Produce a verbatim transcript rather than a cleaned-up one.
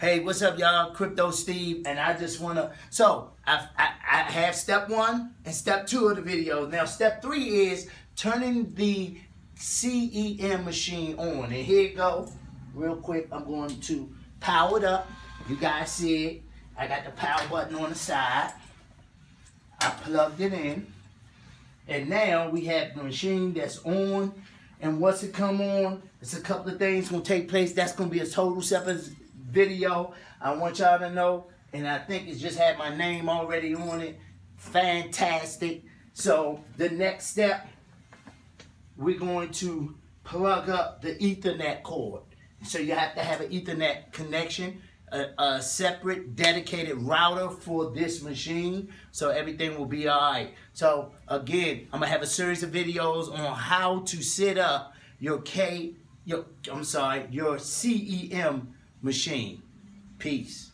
Hey, what's up, y'all? Crypto Steve, and I just wanna. So I've, I I have step one and step two of the video. Now step three is turning the C E M machine on. And here you go, real quick. I'm going to power it up. You guys see it? I got the power button on the side. I plugged it in, and now we have the machine that's on. And once it come on, it's a couple of things gonna take place. That's gonna be a total separate video. I want y'all to know, and I think it's just had my name already on it. Fantastic. So the next step, we're going to plug up the Ethernet cord. So you have to have an Ethernet connection, a, a separate dedicated router for this machine, so everything will be all right. So again, I'm gonna have a series of videos on how to set up your K, your I'm sorry, your C E M machine. Peace.